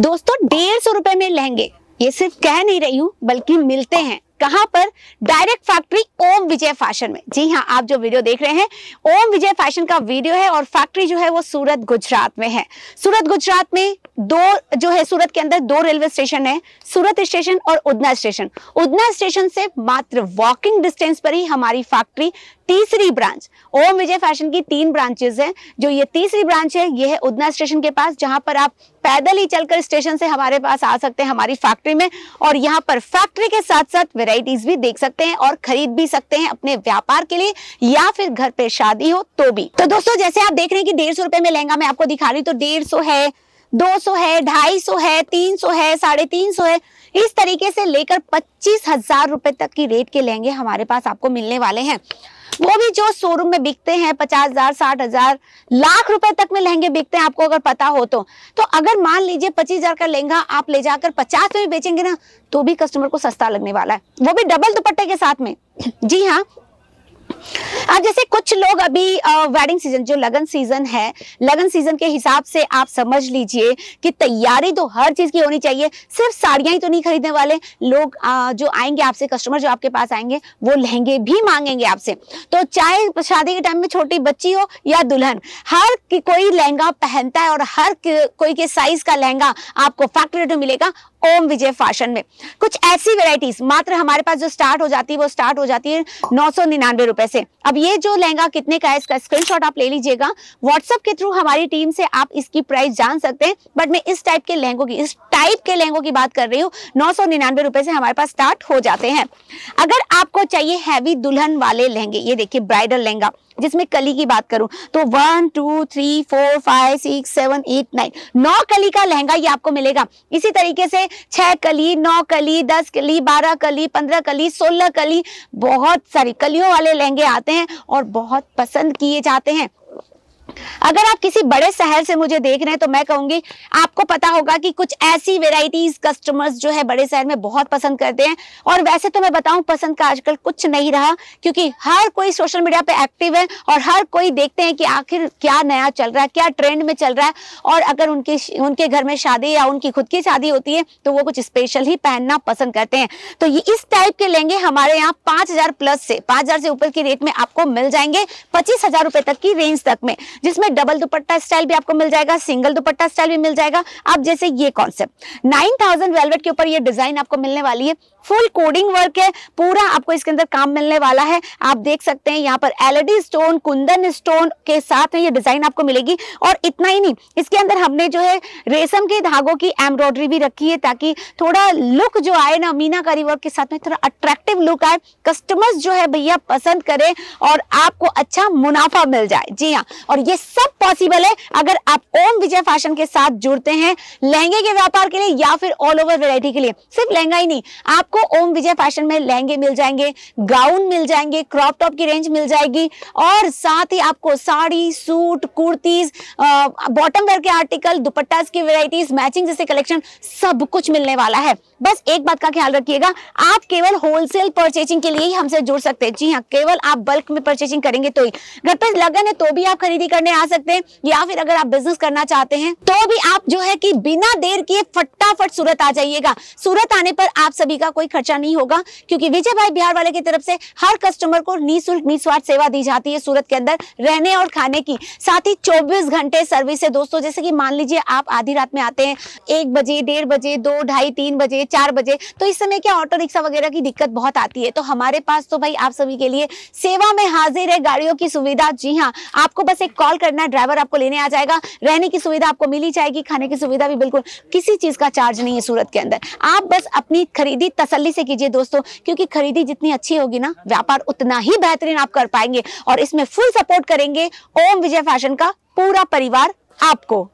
दोस्तों 150 रुपए में लहंगे, ये सिर्फ कह नहीं रही हूँ बल्कि मिलते हैं कहाँ पर, direct factory Om Vijay fashion में। जी हाँ, आप जो वीडियो देख रहे हैं ओम विजय फैशन का वीडियो है और फैक्ट्री जो है वो सूरत गुजरात में है। सूरत गुजरात में दो जो है, सूरत के अंदर 2 रेलवे स्टेशन है, सूरत स्टेशन और उधना स्टेशन। उधना स्टेशन से मात्र वॉकिंग डिस्टेंस पर ही हमारी फैक्ट्री तीसरी ब्रांच, ओम विजय फैशन की 3 ब्रांचेस हैं, जो ये तीसरी ब्रांच है ये है उधना स्टेशन के पास, जहां पर आप पैदल ही चलकर स्टेशन से हमारे पास आ सकते हैं हमारी फैक्ट्री में, और यहाँ पर फैक्ट्री के साथ साथ वैरायटीज भी देख सकते हैं और खरीद भी सकते हैं अपने व्यापार के लिए या फिर घर पे शादी हो तो भी। तो दोस्तों जैसे आप देख रहे हैं कि 150 रुपए में लहंगा मैं आपको दिखा रही हूँ, तो 150 है, 200 है, 250 है, 300 है, 350 है, इस तरीके से लेकर 25,000 रुपए तक की रेट के लहंगे हमारे पास आपको मिलने वाले हैं, वो भी जो शोरूम में बिकते हैं 50,000, 60,000, लाख रुपए तक में लहंगे बिकते हैं आपको अगर पता हो तो। तो अगर मान लीजिए 25,000 का लहंगा आप ले जाकर 50 में बेचेंगे ना, तो भी कस्टमर को सस्ता लगने वाला है, वो भी डबल दुपट्टे के साथ में। जी हाँ, अब जैसे कुछ लोग अभी वेडिंग सीजन जो लगन सीजन है, लगन सीजन के हिसाब से आप समझ लीजिए कि तैयारी तो हर चीज की होनी चाहिए, सिर्फ साड़ियां ही तो नहीं खरीदने वाले लोग। जो आएंगे आपसे, कस्टमर जो आपके पास आएंगे वो लहंगे भी मांगेंगे आपसे, तो चाहे शादी के टाइम में छोटी बच्ची हो या दुल्हन, हर कोई लहंगा पहनता है और हर कोई के साइज का लहंगा आपको फैक्ट्री रेट में मिलेगा ओम विजय फैशन में। कुछ ऐसी वेराइटीज मात्र हमारे पास जो स्टार्ट हो जाती है, वो स्टार्ट हो जाती है 999 रुपए से। अब ये जो लहंगा कितने का है इसका स्क्रीनशॉट आप ले लीजिएगा, व्हाट्सएप के थ्रू हमारी टीम से आप इसकी प्राइस जान सकते हैं, बट मैं इस टाइप के लहंगों की बात कर रही हूँ। 999 रुपए से हमारे पास स्टार्ट हो जाते हैं। अगर आपको चाहिए हैवी दुल्हन वाले लहंगे, ये देखिए ब्राइडल लहंगा, जिसमें कली की बात करूं तो 1, 2, 3, 4, 5, 6, 7, 8, 9 कली का लहंगा ये आपको मिलेगा। इसी तरीके से 6 कली, 9 कली, 10 कली, 12 कली, 15 कली, 16 कली, बहुत सारी कलियों वाले लहंगे आते हैं और बहुत पसंद किए जाते हैं। अगर आप किसी बड़े शहर से मुझे देख रहे हैं तो मैं कहूंगी आपको पता होगा कि कुछ ऐसी वेराइटीज कस्टमर्स जो है बड़े शहर में बहुत पसंद करते हैं, और वैसे तो मैं बताऊं पसंद का आजकल कुछ नहीं रहा, क्योंकि हर कोई सोशल मीडिया पे एक्टिव है और हर कोई देखते हैं कि आखिर क्या नया चल रहा है, क्या ट्रेंड में चल रहा है, और अगर उनके घर में शादी या उनकी खुद की शादी होती है तो वो कुछ स्पेशल ही पहनना पसंद करते हैं। तो ये इस टाइप के लहंगे हमारे यहाँ 5,000 से ऊपर की रेट में आपको मिल जाएंगे, 25,000 रुपए तक की रेंज तक में, जिसमें डबल दुपट्टा स्टाइल भी आपको मिल जाएगा, सिंगल दुपट्टा स्टाइल भी मिल जाएगा। अब जैसे ये कॉन्सेप्ट 9000 वेलवेट के ऊपर ये डिजाइन आपको मिलने वाली है, फुल कोडिंग वर्क है, पूरा आपको इसके अंदर काम मिलने वाला है। आप देख सकते हैं यहाँ पर एलईडी स्टोन, कुंदन स्टोन के साथ ये डिजाइन आपको मिलेगी। और इतना ही नहीं, इसके अंदर हमने जो है रेशम के धागों की एम्ब्रॉयडरी भी रखी है, ताकि थोड़ा लुक जो आए ना मीनाकारी वर्क के साथ में, थोड़ा अट्रैक्टिव लुक आए, कस्टमर्स जो है भैया पसंद करें और आपको अच्छा मुनाफा मिल जाए। जी हाँ, और ये सब पॉसिबल है अगर आप ओम विजय फैशन के साथ जुड़ते हैं लहंगे के व्यापार के लिए या फिर ऑल ओवर वैरायटी के लिए। सिर्फ लहंगा ही नहीं, आपको ओम विजय फैशन में लहंगे मिल जाएंगे, गाउन मिल जाएंगे, क्रॉप टॉप की रेंज मिल जाएगी, और साथ ही आपको sari, suit, kurtis, bottom wear के आर्टिकल, दुपट्टास की वैरायटीज, मैचिंग जैसे कलेक्शन, सब कुछ मिलने वाला है। बस एक बात का ख्याल रखिएगा, आप केवल होलसेल परचेसिंग के लिए ही हमसे जुड़ सकते हैं। जी हाँ, केवल आप बल्क में परचेसिंग करेंगे तो ही, घर पर लगन है तो भी आप खरीदी करने आ सकते हैं, या फिर अगर आप बिजनेस करना चाहते हैं तो भी आप जो है कि बिना देर किए फटाफट सूरत आ जाइएगा। सूरत आने पर आप सभी का कोई खर्चा नहीं होगा, क्योंकि विजय भाई बिहार वाले की तरफ से हर कस्टमर को निःशुल्क निस्वार्थ सेवा दी जाती है सूरत के अंदर रहने और खाने की, साथ ही 24 घंटे सर्विस है दोस्तों। जैसे कि मान लीजिए आप आधी रात में आते हैं 1 बजे, 1:30 बजे, 2, 2:30, 3 बजे, 4 बजे, तो इस समय क्या ऑटो रिक्शा वगैरह की दिक्कत बहुत आती है, तो हमारे पास तो भाई आप सभी के लिए सेवा में हाजिर है, गाड़ियों की सुविधा। जी हाँ, आपको बस एक कॉल करना है, ड्राइवर आपको लेने आ जाएगा, रहने की सुविधा आपको मिली जाएगी, खाने की सुविधा भी, बिल्कुल किसी चीज का चार्ज नहीं है सूरत के अंदर। आप बस अपनी खरीदी तसल्ली से कीजिए दोस्तों, क्योंकि खरीदी जितनी अच्छी होगी ना, व्यापार उतना ही बेहतरीन आप कर पाएंगे, और इसमें फुल सपोर्ट करेंगे ओम विजय फैशन का पूरा परिवार आपको।